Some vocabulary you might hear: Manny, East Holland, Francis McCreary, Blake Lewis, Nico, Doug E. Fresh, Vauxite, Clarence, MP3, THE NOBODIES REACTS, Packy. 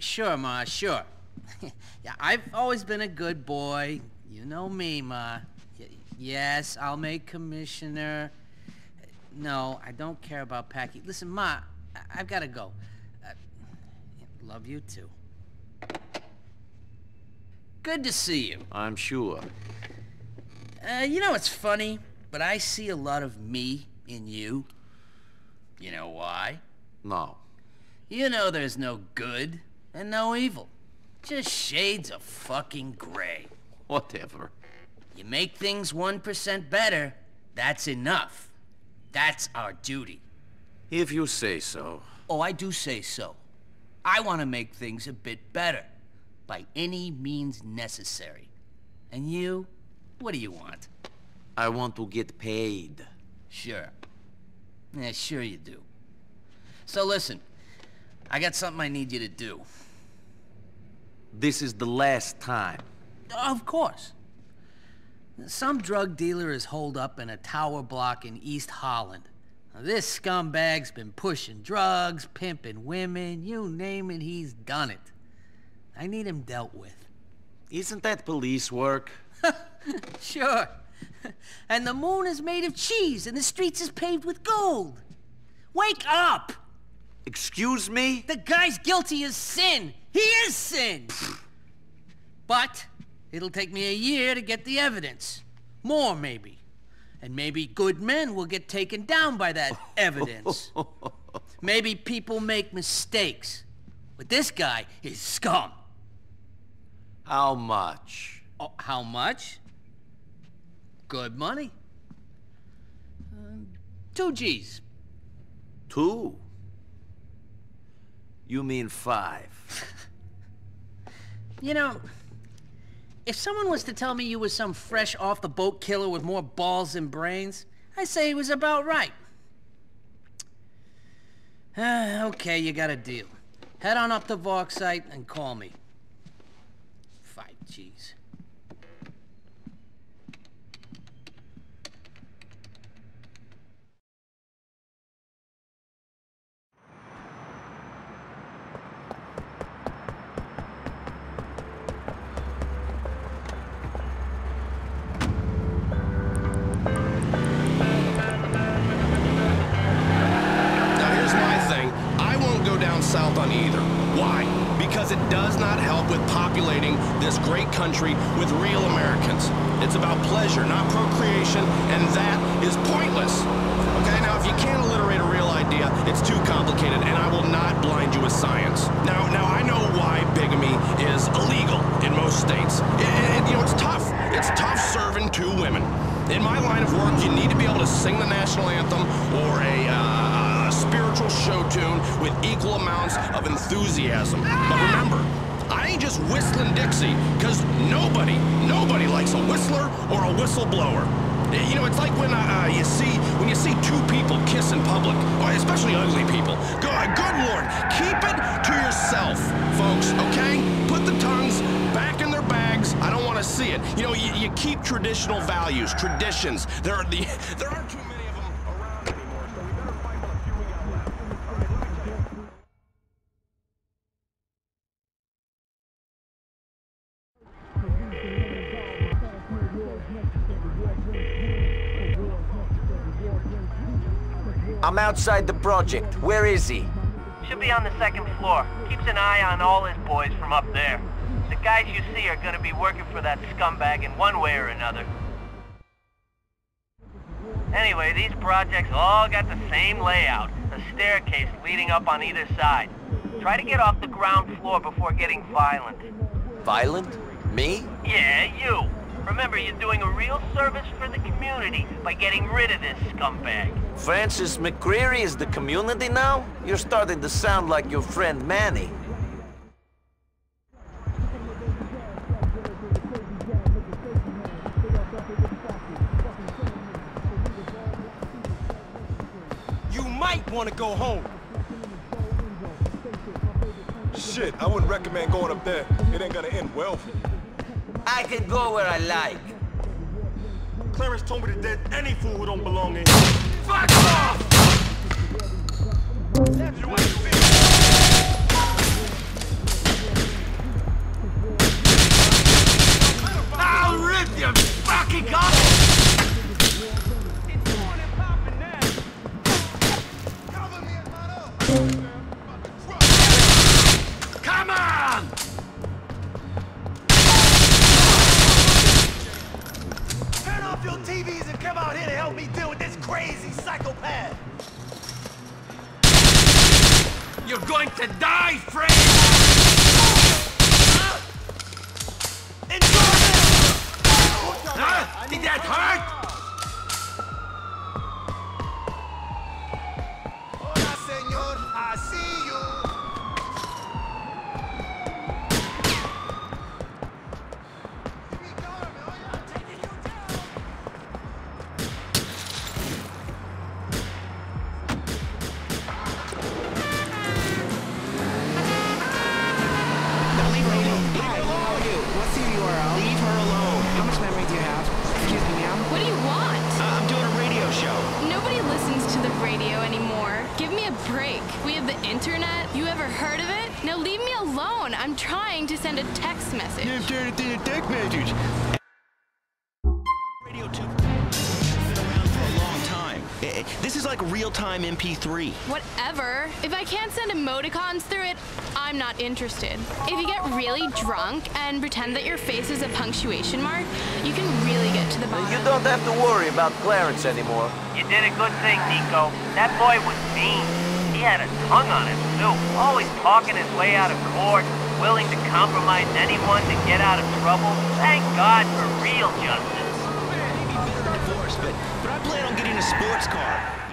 Sure, Ma, sure. Yeah, I've always been a good boy. You know me, Ma. Yes, I'll make commissioner. No, I don't care about Packy. Listen, Ma, I've got to go. Love you, too. Good to see you. I'm sure. You know, it's funny, but I see a lot of me in you. You know why? No. You know there's no good and no evil. Just shades of fucking gray. Whatever. You make things 1% better, that's enough. That's our duty. If you say so. Oh, I do say so. I want to make things a bit better, by any means necessary. And you, what do you want? I want to get paid. Sure. Yeah, sure you do. So listen, I got something I need you to do. This is the last time. Of course. Some drug dealer is holed up in a tower block in East Holland. Now, this scumbag's been pushing drugs, pimping women, you name it, he's done it. I need him dealt with. Isn't that police work? Sure. And the moon is made of cheese and the streets is paved with gold. Wake up! Excuse me? The guy's guilty as sin. He is sin! But it'll take me a year to get the evidence. More, maybe. And maybe good men will get taken down by that evidence. Maybe people make mistakes. But this guy is scum. How much? Oh, how much? Good money. 2 G's. 2? You mean 5. You know, if someone was to tell me you was some fresh off-the-boat killer with more balls than brains, I'd say he was about right. Okay, you got a deal. Head on up to Vauxite and call me. 5 G's. Traditions. There aren't too many of them around anymore, so we better find what few we got left. Okay, let me I'm outside the project. Where is he? Should be on the 2nd floor. Keeps an eye on all his boys from up there. The guys you see are gonna be working for that scumbag in one way or another. Anyway, these projects all got the same layout, a staircase leading up on either side. Try to get off the ground floor before getting violent. Violent? Me? Yeah, you. Remember, you're doing a real service for the community by getting rid of this scumbag. Francis McCreary is the community now? You're starting to sound like your friend Manny. Want to go home. Shit, I wouldn't recommend going up there. It ain't gonna end well for you. I can go where I like. Clarence told me to dead any fool who don't belong in. Fuck off! You ain't crazy psychopath! You're going to die, friend! Enjoy it! Huh? Did that hurt? MP3. Whatever. If I can't send emoticons through it, I'm not interested. If you get really drunk and pretend that your face is a punctuation mark, you can really get to the bottom. You don't have to worry about Clarence anymore. You did a good thing, Nico. That boy was mean. He had a tongue on him, too. Always talking his way out of court, willing to compromise anyone to get out of trouble. Thank God for real justice. Maybe better divorce, but I plan on getting a sports car.